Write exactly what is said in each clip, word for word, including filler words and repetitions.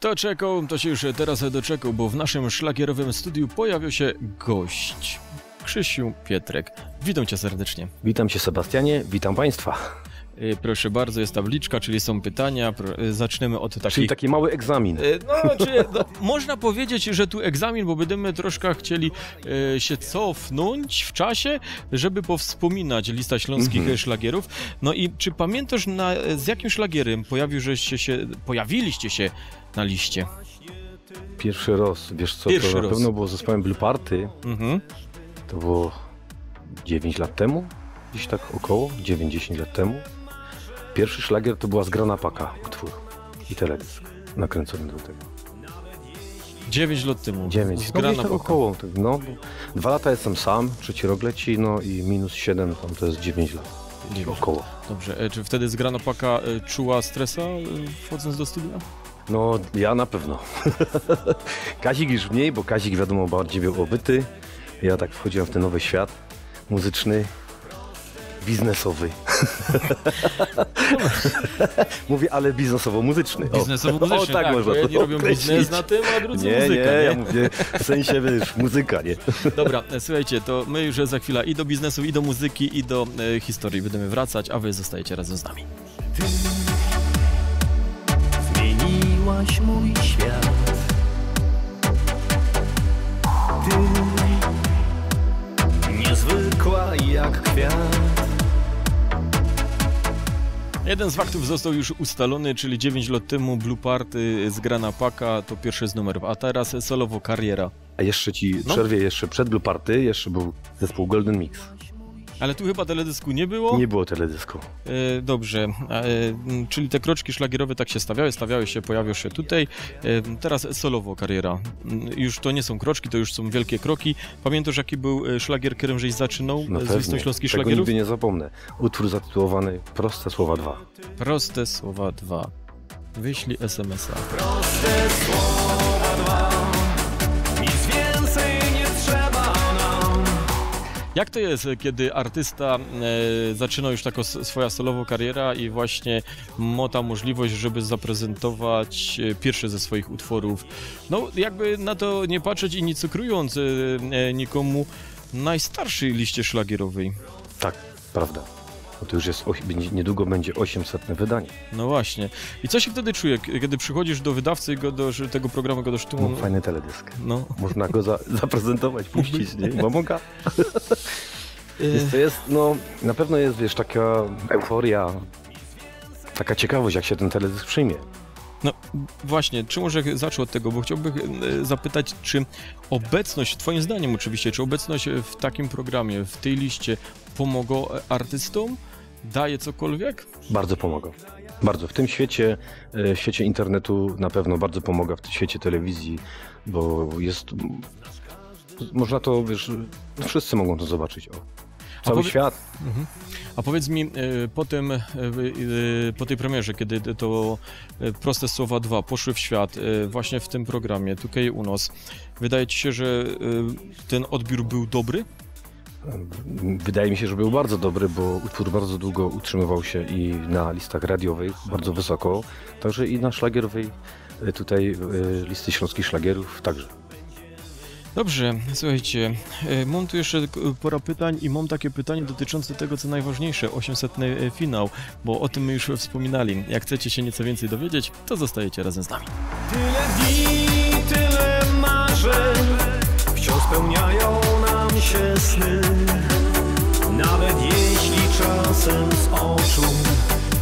Kto czekał, to się już teraz doczekał, bo w naszym szlagierowym studiu pojawił się gość. Krzysiu Pietrek. Witam cię serdecznie. Witam cię, Sebastianie, witam państwa. Proszę bardzo, jest tabliczka, czyli są pytania. Zaczniemy od takich... Czyli taki mały egzamin. No, czyli, no, można powiedzieć, że tu egzamin, bo będziemy troszkę chcieli e, się cofnąć w czasie, żeby powspominać listę śląskich mm-hmm. szlagierów. No i czy pamiętasz, na, z jakim szlagierem pojawił, że się, pojawiliście się na liście? Pierwszy raz, wiesz co, Pierwszy to na roz. pewno było zespołem Blue Party. Mm-hmm. To było dziewięć lat temu, gdzieś tak około, dziewięć dziesięć lat temu. Pierwszy szlagier to była Zgrana Paka, utwór i teledysk nakręcony do tego. dziewięć lat temu. dziewięć no, tak około. No, dwa lata jestem sam, trzeci rok leci, no i minus siedem, tam to jest dziewięć lat. dziewięć. Około. Dobrze, e, czy wtedy Zgrana Paka e, czuła stresa e, wchodząc do studia? No, ja na pewno. Kazik już mniej, bo Kazik wiadomo bardziej był obyty. Ja tak wchodziłem w ten nowy świat muzyczny, biznesowy. Mówię, ale biznesowo-muzyczny. Biznesowo-muzyczny, o, tak, tak można. Jedni robią biznes na tym, a drudzy nie, muzyka. Nie, nie, ja mówię, w sensie, wiesz, muzyka, nie? Dobra, słuchajcie, to my już za chwilę i do biznesu, i do muzyki, i do e, historii będziemy wracać, a wy zostajecie razem z nami. Ty zmieniłaś mój świat. Ty niezwykła jak kwiat. Jeden z faktów został już ustalony, czyli dziewięć lat temu Blue Party, Zgrana Paka to pierwszy z numerów, a teraz solowo kariera. A jeszcze ci no? przerwie, jeszcze przed Blue Party jeszcze był zespół Golden Mix. Ale tu chyba teledysku nie było? Nie było teledysku. E, dobrze, e, czyli te kroczki szlagierowe tak się stawiały, stawiały się, pojawią się tutaj. E, teraz solowo kariera. Już to nie są kroczki, to już są wielkie kroki. Pamiętasz, jaki był szlagier, którym żeś zaczynał no z listą śląskich szlagierów? Tego nigdy nie zapomnę. Utwór zatytułowany Proste Słowa Dwa. Proste Słowa Dwa. Wyślij es em es a. Proste Słowa Dwa. Jak to jest, kiedy artysta e, zaczyna już taką swoją solową karierę i właśnie ma ta możliwość, żeby zaprezentować pierwszy ze swoich utworów? No, jakby na to nie patrzeć i nie cukrując e, e, nikomu, najstarszej liście szlagierowej. Tak, prawda. Bo to już jest, niedługo będzie osiemsetne wydanie. No właśnie. I co się wtedy czuje, kiedy przychodzisz do wydawcy i go do, tego programu go do sztumu? No, fajny teledysk. No. Można go za, zaprezentować, puścić, nie? Mamoka. Jest, to jest, no, na pewno jest, wiesz, taka euforia, taka ciekawość, jak się ten teledysk przyjmie. No właśnie, czy może zacznę od tego, bo chciałbym zapytać, czy obecność, twoim zdaniem oczywiście, czy obecność w takim programie, w tej liście pomogło artystom? Daje cokolwiek? Bardzo pomogło. Bardzo. W tym świecie, w świecie internetu na pewno bardzo pomaga, w tym świecie telewizji, bo jest... Można to, wiesz, wszyscy mogą to zobaczyć. O. Cały świat. Mhm. A powiedz mi, po, tym, po tej premierze, kiedy to Proste Słowa dwa poszły w świat, właśnie w tym programie, tutaj u nas, wydaje ci się, że ten odbiór był dobry? Wydaje mi się, że był bardzo dobry, bo utwór bardzo długo utrzymywał się i na listach radiowych, bardzo wysoko, także i na szlagierowej, tutaj listy śląskich szlagierów także. Dobrze, słuchajcie, mam tu jeszcze parę pytań i mam takie pytanie dotyczące tego, co najważniejsze, osiemsetny finał, bo o tym my już wspominali. Jak chcecie się nieco więcej dowiedzieć, to zostajecie razem z nami. Tyle dni, tyle marzeń, wciąż spełniają nam się sny, nawet jeśli czasem z oczu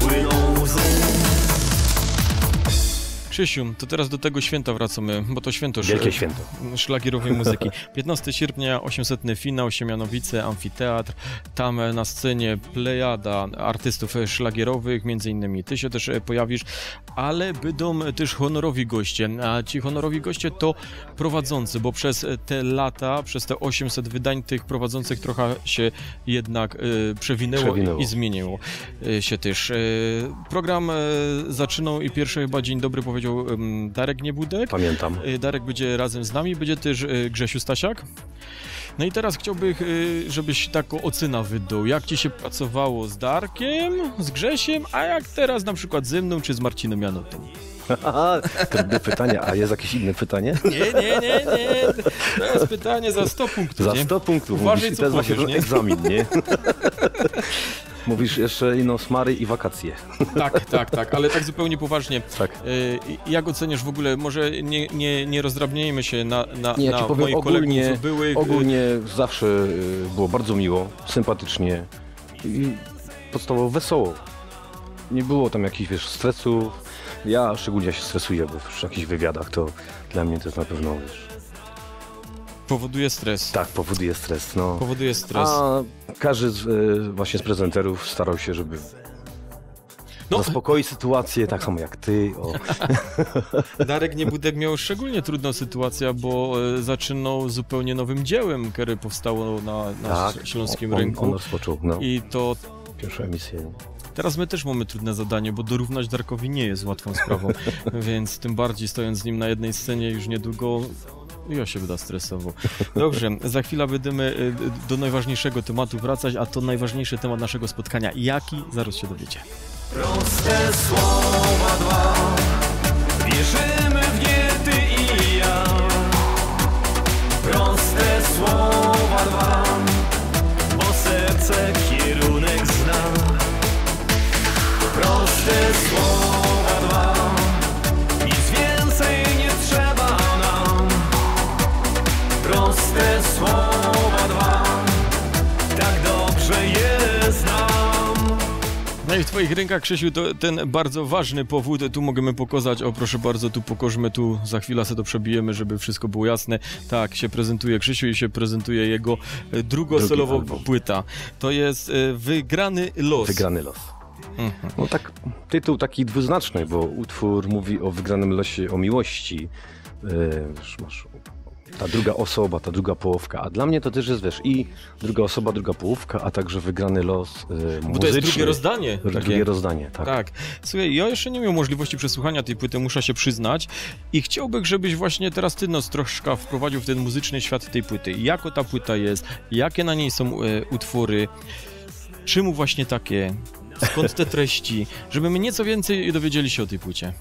płyną łzy. Krzysiu, to teraz do tego święta wracamy, bo to święto, wielkie święto szlagierowej muzyki. piętnastego sierpnia, osiemsetny finał, Siemianowice, Amfiteatr. Tam na scenie plejada artystów szlagierowych, między innymi ty się też pojawisz, ale będą też honorowi goście. A ci honorowi goście to prowadzący, bo przez te lata, przez te osiemset wydań tych prowadzących trochę się jednak y, przewinęło, przewinęło. I, i zmieniło y, się też. Y, program y, zaczynał i pierwszy chyba dzień dobry powiedział Darek Niebudek. Pamiętam. Darek będzie razem z nami, będzie też Grzesiu Stasiak. No i teraz chciałbym, żebyś taką ocenę wydał. Jak ci się pracowało z Darkiem, z Grzesiem, a jak teraz na przykład ze mną czy z Marcinem Janotą? Trudne pytanie, a jest jakieś inne pytanie? Nie, nie, nie, nie. To jest pytanie za sto punktów. Za sto punktów. Uważaj, co powiesz, nie? Egzamin, nie? Mówisz jeszcze ino smary i wakacje. Tak, tak, tak, ale tak zupełnie poważnie. Tak. Jak oceniasz w ogóle, może nie, nie, nie rozdrabniajmy się na, na, nie, ja na powiem, moich ogólnie, kolegów byłych. Ogólnie zawsze było bardzo miło, sympatycznie i podstawowo wesoło. Nie było tam jakichś, wiesz, stresu. Ja szczególnie się stresuję, bo przy jakichś wywiadach to dla mnie to jest na pewno, wiesz... Powoduje stres. Tak, powoduje stres, no. Powoduje stres. A każdy z, y, właśnie z prezenterów starał się, żeby no. zaspokoić sytuację, tak samo jak ty. O. Darek Niebudek miał szczególnie trudną sytuację, bo zaczynał zupełnie nowym dziełem, które powstało na, na tak, śląskim on, rynku. On rozpoczął, no. I to... Pierwsza emisja. Teraz my też mamy trudne zadanie, bo dorównać Darkowi nie jest łatwą sprawą, więc tym bardziej stojąc z nim na jednej scenie już niedługo... Ja się wyda stresowo. Dobrze, za chwilę będziemy do najważniejszego tematu wracać, a to najważniejszy temat naszego spotkania. Jaki? Zaraz się dowiecie. Proste słowa dwa. Wierzymy w nie ty i ja. Proste słowa dwa. Bo serce kierunek zna. Proste słowa dwa. Proste słowa dwa, tak dobrze je znam. No i w twoich rękach, Krzysiu, to ten bardzo ważny powód, tu możemy pokazać, o proszę bardzo, tu pokożmy, tu za chwilę sobie to przebijemy, żeby wszystko było jasne. Tak, się prezentuje Krzysiu i się prezentuje jego drugosolowa płyta. To jest Wygrany los. Wygrany los. Mhm. No tak, tytuł taki dwuznaczny, bo utwór mówi o wygranym losie, o miłości. Wiesz, masz... Ta druga osoba, ta druga połówka, a dla mnie to też jest, wiesz, i druga osoba, druga połówka, a także wygrany los yy, muzyczny. Bo to jest drugie rozdanie. Takie. Drugie rozdanie, tak. tak. Słuchaj, ja jeszcze nie miałem możliwości przesłuchania tej płyty, muszę się przyznać i chciałbym, żebyś właśnie teraz ty nas troszkę wprowadził w ten muzyczny świat tej płyty. Jako ta płyta jest, jakie na niej są y, utwory, czemu właśnie takie, skąd te treści, żeby my nieco więcej dowiedzieli się o tej płycie.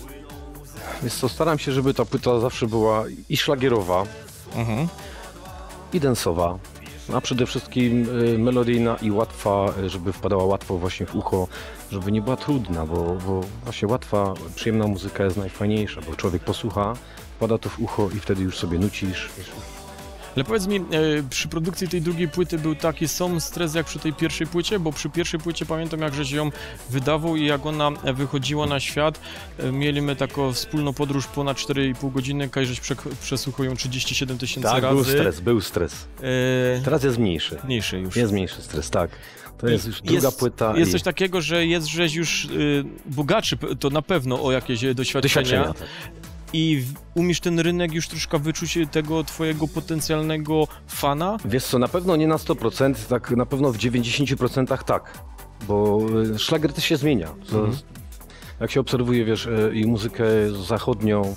Wiesz co, staram się, żeby ta płyta zawsze była i szlagierowa, Mhm. i densowa, a przede wszystkim y, melodyjna i łatwa, żeby wpadała łatwo właśnie w ucho, żeby nie była trudna, bo, bo właśnie łatwa, przyjemna muzyka jest najfajniejsza, bo człowiek posłucha, wpada to w ucho i wtedy już sobie nucisz. Ale powiedz mi, y, przy produkcji tej drugiej płyty był taki sam stres jak przy tej pierwszej płycie, bo przy pierwszej płycie pamiętam, jak żeś ją wydawał i jak ona wychodziła na świat. Y, mieliśmy taką wspólną podróż ponad cztery i pół godziny, kiedy żeś przesłuchał ją trzydzieści siedem tysięcy tak, razy. Był stres, był stres. Y... Teraz jest mniejszy. Mniejszy już. Jest mniejszy stres, tak. To jest już druga jest, płyta. Jest i... coś takiego, że jest żeś już y, bogatszy, to na pewno o jakieś doświadczenia. doświadczenia tak. I umiesz ten rynek już troszkę wyczuć tego twojego potencjalnego fana? Wiesz co, na pewno nie na sto procent, tak na pewno w dziewięćdziesięciu procentach tak, bo szlagier też się zmienia. To, mhm. Jak się obserwuje, wiesz, i muzykę zachodnią,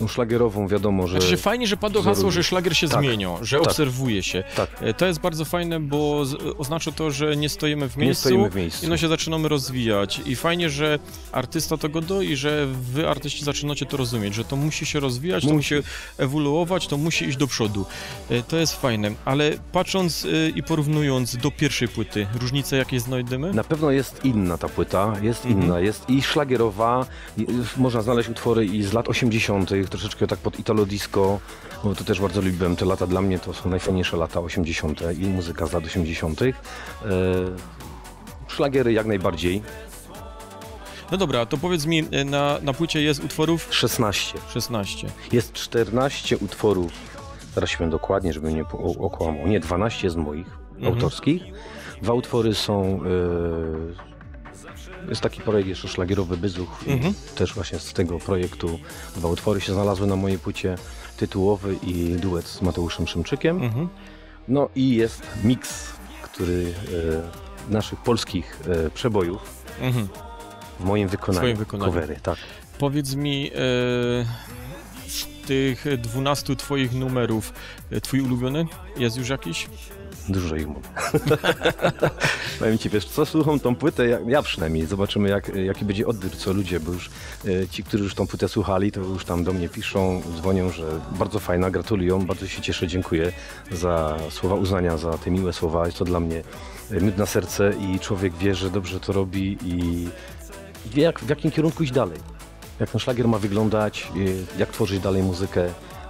no, szlagierową, wiadomo, że... Znaczy, fajnie, że padło hasło, że szlagier się tak, zmienią, że tak, obserwuje się. Tak. To jest bardzo fajne, bo oznacza to, że nie stoimy w miejscu, nie stoimy w miejscu. I no się zaczynamy rozwijać. I fajnie, że artysta to godo i że wy, artyści, zaczynacie to rozumieć, że to musi się rozwijać, musi. To musi ewoluować, to musi iść do przodu. To jest fajne, ale patrząc i porównując do pierwszej płyty, różnice jakie znajdziemy? Na pewno jest inna ta płyta, jest mhm. inna, jest i szlagierowa, i, można znaleźć utwory i z lat osiemdziesiątych, troszeczkę tak pod Italo Disco, bo to też bardzo lubiłem te lata, dla mnie to są najfajniejsze lata osiemdziesiąte i muzyka z lat osiemdziesiątych. Eee, szlagiery jak najbardziej. No dobra, to powiedz mi, na, na płycie jest utworów? szesnaście. szesnaście. Jest czternaście utworów, teraz się powiem dokładnie, żebym nie okłamał, nie, dwanaście z moich mhm. autorskich. Dwa utwory są... Eee, Jest taki projekt jeszcze szlagierowy Byzuch, mhm. też właśnie z tego projektu dwa utwory się znalazły na mojej płycie, tytułowy i duet z Mateuszem Szymczykiem. Mhm. No i jest miks, który e, naszych polskich e, przebojów mhm. w moim wykonaniu, Swoim wykonaniu. Covery, tak. Powiedz mi, e, z tych dwunastu twoich numerów, twój ulubiony jest już jakiś? dużo ich mówię. Powiem ci, wiesz, co słucham tą płytę, ja, ja przynajmniej, zobaczymy jak, jaki będzie odbiór, co ludzie, bo już e, ci, którzy już tą płytę słuchali, to już tam do mnie piszą, dzwonią, że bardzo fajna, gratulują, bardzo się cieszę, dziękuję za słowa uznania, za te miłe słowa, jest to dla mnie miód na serce i człowiek wie, że dobrze to robi i wie jak, w jakim kierunku iść dalej, jak ten szlagier ma wyglądać, jak tworzyć dalej muzykę.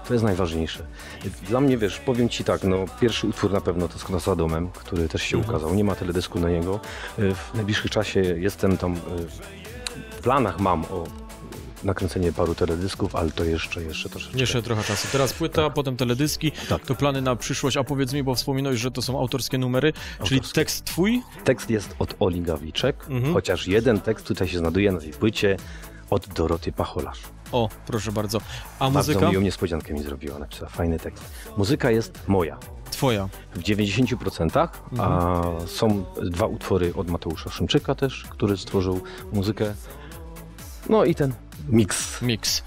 To jest najważniejsze. Dla mnie, wiesz, powiem ci tak, no pierwszy utwór na pewno to jest Za domem, który też się ukazał. Nie ma teledysku na niego. W najbliższym czasie jestem tam, w planach mam o nakręcenie paru teledysków, ale to jeszcze, jeszcze troszeczkę. Jeszcze trochę czasu. Teraz płyta, tak. Potem teledyski, tak. To plany na przyszłość. A powiedz mi, bo wspominałeś, że to są autorskie numery, autorskie. Czyli tekst twój? Tekst jest od Oli Gawiczek, mhm. Chociaż jeden tekst tutaj się znajduje na tej płycie od Doroty Pacholarz. O, proszę bardzo. A muzyka? Bardzo miłą niespodziankę mi zrobiła, napisała fajny tekst. Muzyka jest moja. Twoja. W dziewięćdziesięciu procentach, mhm. A są dwa utwory od Mateusza Szymczyka też, który stworzył muzykę. No i ten miks. Miks.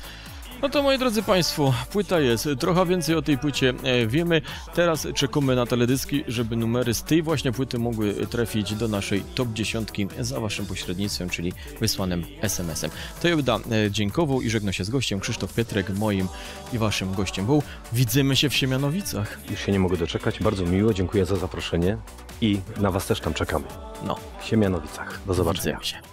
No to moi drodzy Państwo, płyta jest, trochę więcej o tej płycie wiemy, teraz czekamy na teledyski, żeby numery z tej właśnie płyty mogły trafić do naszej top dziesięć za waszym pośrednictwem, czyli wysłanym es em esem. To ja będę dziękował i żegnam się z gościem, Krzysztof Pietrek, moim i waszym gościem był. Widzimy się w Siemianowicach. Już się nie mogę doczekać, bardzo miło, dziękuję za zaproszenie i na was też tam czekamy. No. W Siemianowicach, do zobaczenia. Widzimy się.